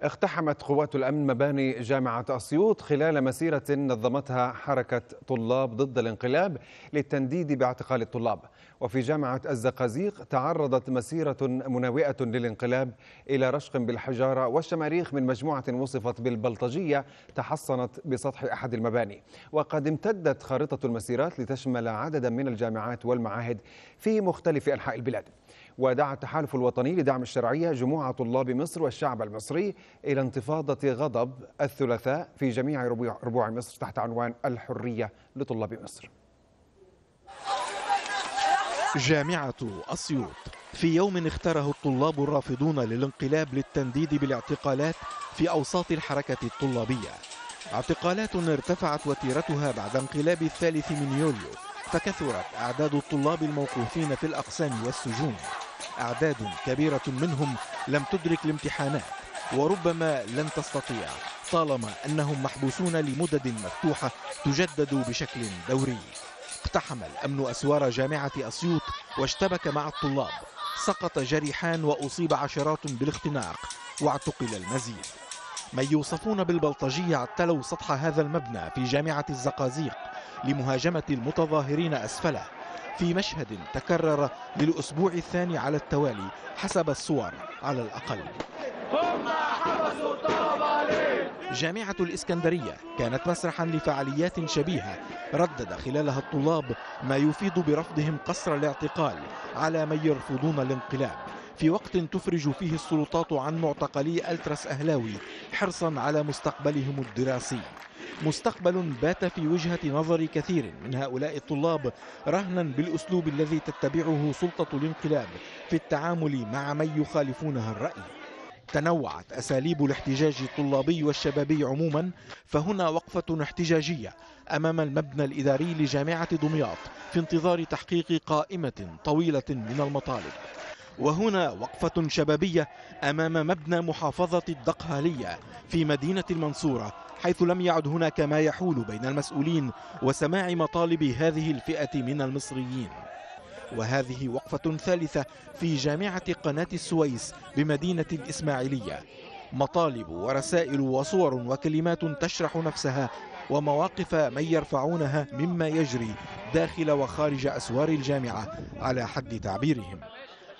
اقتحمت قوات الأمن مباني جامعة أسيوط خلال مسيرة نظمتها حركة طلاب ضد الانقلاب للتنديد باعتقال الطلاب. وفي جامعة الزقازيق تعرضت مسيرة مناوئة للانقلاب إلى رشق بالحجارة والشماريخ من مجموعة وصفت بالبلطجية تحصنت بسطح أحد المباني. وقد امتدت خارطة المسيرات لتشمل عددا من الجامعات والمعاهد في مختلف أنحاء البلاد. ودعا التحالف الوطني لدعم الشرعية جموع طلاب مصر والشعب المصري إلى انتفاضة غضب الثلاثاء في جميع ربوع مصر تحت عنوان الحرية لطلاب مصر. جامعة أسيوط في يوم اختاره الطلاب الرافضون للانقلاب للتنديد بالاعتقالات في أوساط الحركة الطلابية. اعتقالات ارتفعت وتيرتها بعد انقلاب 3 يوليو، فكثرت أعداد الطلاب الموقوفين في الأقسام والسجون، أعداد كبيرة منهم لم تدرك الامتحانات وربما لن تستطيع طالما أنهم محبوسون لمدد مفتوحة تجدد بشكل دوري. اقتحم الأمن أسوار جامعة أسيوط واشتبك مع الطلاب، سقط جريحان وأصيب عشرات بالاختناق واعتقل المزيد. من يوصفون بالبلطجية اعتلوا سطح هذا المبنى في جامعة الزقازيق لمهاجمة المتظاهرين أسفله، في مشهد تكرر للأسبوع الثاني على التوالي حسب الصور على الأقل. جامعة الإسكندرية كانت مسرحا لفعاليات شبيهة ردد خلالها الطلاب ما يفيد برفضهم قصر الاعتقال على من يرفضون الانقلاب، في وقت تفرج فيه السلطات عن معتقلي التراس أهلاوي حرصا على مستقبلهم الدراسي. مستقبل بات في وجهة نظر كثير من هؤلاء الطلاب رهنا بالأسلوب الذي تتبعه سلطة الانقلاب في التعامل مع من يخالفونها الرأي. تنوعت أساليب الاحتجاج الطلابي والشبابي عموما، فهنا وقفة احتجاجية أمام المبنى الإداري لجامعة دمياط في انتظار تحقيق قائمة طويلة من المطالب، وهنا وقفة شبابية أمام مبنى محافظة الدقهلية في مدينة المنصورة، حيث لم يعد هناك ما يحول بين المسؤولين وسماع مطالب هذه الفئة من المصريين. وهذه وقفة ثالثة في جامعة قناة السويس بمدينة الإسماعيلية، مطالب ورسائل وصور وكلمات تشرح نفسها ومواقف من يرفعونها مما يجري داخل وخارج أسوار الجامعة على حد تعبيرهم.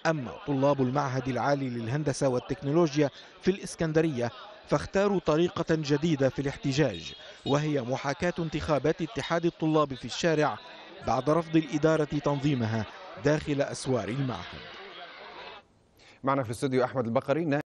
أما طلاب المعهد العالي للهندسة والتكنولوجيا في الإسكندرية فاختاروا طريقة جديدة في الاحتجاج، وهي محاكاة انتخابات اتحاد الطلاب في الشارع بعد رفض الإدارة تنظيمها داخل أسوار المعهد. معنا في الاستوديو أحمد البقري.